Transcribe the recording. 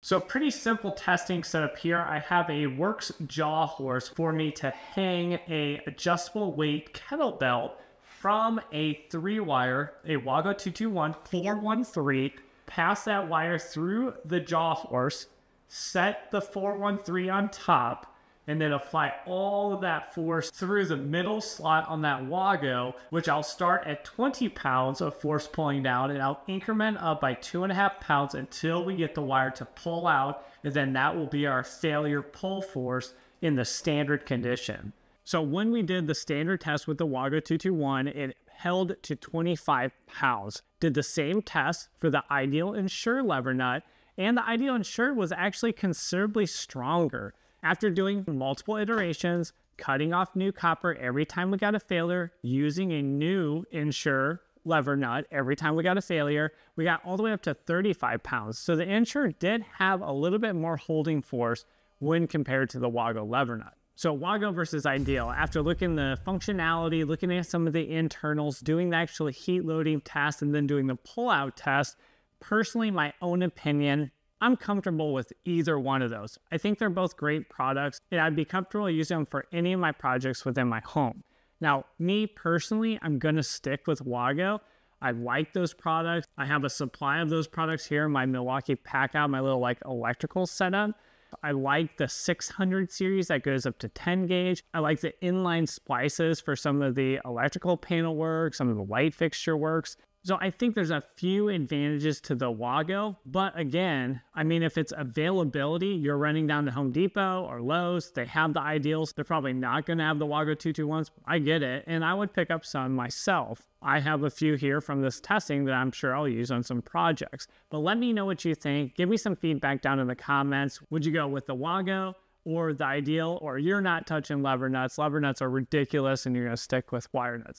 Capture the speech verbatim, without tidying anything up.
So pretty simple testing setup here. I have a works jaw horse for me to hang a adjustable weight kettlebell from a three wire, a Wago two twenty-one, four one three, pass that wire through the jaw horse, set the four one three on top, and then apply all of that force through the middle slot on that Wago, which I'll start at twenty pounds of force pulling down, and I'll increment up by two and a half pounds until we get the wire to pull out, and then that will be our failure pull force in the standard condition. So when we did the standard test with the Wago two twenty-one, it held to twenty-five pounds. Did the same test for the Ideal In-Sure lever nut, and the Ideal In-Sure was actually considerably stronger. After doing multiple iterations, cutting off new copper every time we got a failure, using a new In-Sure lever nut every time we got a failure, we got all the way up to thirty-five pounds. So the In-Sure did have a little bit more holding force when compared to the Wago lever nut. So Wago versus Ideal, after looking at the functionality, looking at some of the internals, doing the actual heat loading test, and then doing the pull-out test, personally, my own opinion, I'm comfortable with either one of those. I think they're both great products, and I'd be comfortable using them for any of my projects within my home. Now, me personally, I'm gonna stick with Wago. I like those products. I have a supply of those products here in my Milwaukee Packout, my little like electrical setup. I like the six hundred series that goes up to ten gauge. I like the inline splices for some of the electrical panel work, some of the light fixture works. So I think there's a few advantages to the Wago, but again, I mean, if it's availability, you're running down to Home Depot or Lowe's, they have the Ideals, they're probably not gonna have the Wago two twenty-ones, I get it, and I would pick up some myself. I have a few here from this testing that I'm sure I'll use on some projects, but let me know what you think. Give me some feedback down in the comments. Would you go with the Wago or the Ideal, or you're not touching lever nuts? Lever nuts are ridiculous and you're gonna stick with wire nuts.